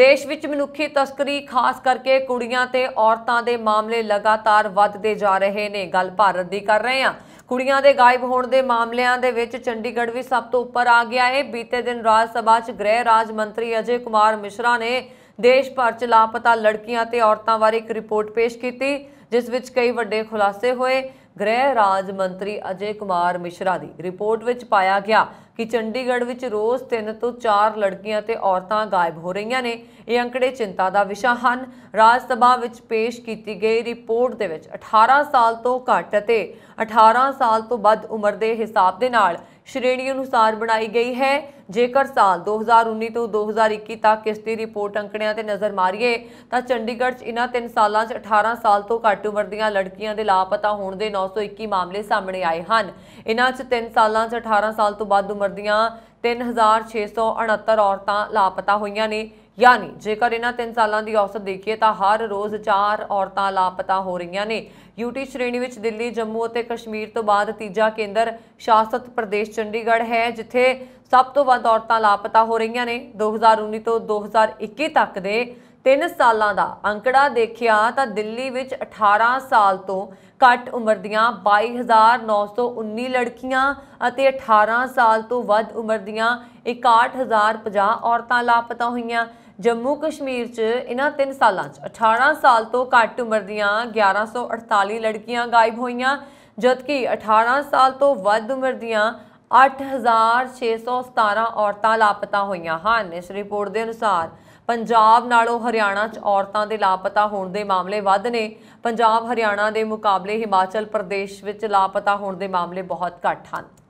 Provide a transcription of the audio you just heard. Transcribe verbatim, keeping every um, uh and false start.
देश विच मनुखी तस्करी खास करके कुड़ियां ते औरतां दे मामले लगातार वधदे जा रहे ने। गल भारत दी कर रहे हैं। कुड़ियां दे गायब होने दे मामलियां दे विच चंडीगढ़ भी सब तो उपर आ गया है। बीते दिन राज सभा च गृह राज मंत्री अजय कुमार मिश्रा ने देश भर च लापता लड़कियां ते औरतां बारे एक रिपोर्ट पेश की जिस विच कई वड्डे खुलासे होए। गृह राज मंत्री अजय कुमार मिश्रा दी रिपोर्ट विच पाया गया कि चंडीगढ़ विच रोज़ तीन तो चार लड़कियां ते औरतां गायब हो रही ने। ये अंकड़े चिंता का विषय हैं। राज सभा विच पेश की गई रिपोर्ट दे विच अठारह साल तो घट ते अठारह साल तो वध उम्र के हिसाब के नाल श्रेणी अनुसार बनाई गई है। जेकर साल दो हज़ार उन्नी तो दो हज़ार इक्की तक इसकी रिपोर्ट अंकड़िया से नज़र मारीए तो चंडीगढ़ इन्ह तीन सालों से अठारह साल तो घट उम्र दियां लड़कियां दे लापता होने के नौ सौ इक्की मामले सामने आए हैं। इन्हां च तीन सालों से अठारह साल तो वध उम्र दियां तीन हज़ार छे सौ उनहत्तर औरतां लापता हुई ने। यानी जेकर इन्हां तीन सालों की औसत देखिए तो हर रोज़ चार औरतां लापता हो रही ने। यूटी श्रेणी विच दिल्ली जम्मू और कश्मीर तो बाद तीजा केंद्र शासित प्रदेश चंडीगढ़ है जिथे सब तो वध औरतां लापता हो रही ने। दो हज़ार उन्नी तो दो हज़ार इक्की तक के तीन सालों का अंकड़ा देखिया तो दिल्ली विच अठारह साल तो घट उम्र दियां बाई हज़ार नौ सौ उन्नी लड़कियां अते अठारह साल तो वध उम्र दियां इकाहठ हज़ार पचास औरतां लापता हुईयां। जम्मू कश्मीर च इन्हां तीन सालों च अठारह साल तो घट उम्र दियां ग्यारह सौ अड़ताली लड़कियां गायब होईयां जबकि अठारह साल तो वध उम्र दियां अठ हज़ार छे सौ सतारा औरतां लापता हुईयां हैं। इस रिपोर्ट के अनुसार पंजाब नालों हरियाणा च औरतां दे लापता होने के मामले वध ने। पंजाब हरियाणा के मुकाबले हिमाचल प्रदेश विच लापता होने के मामले बहुत घट हैं।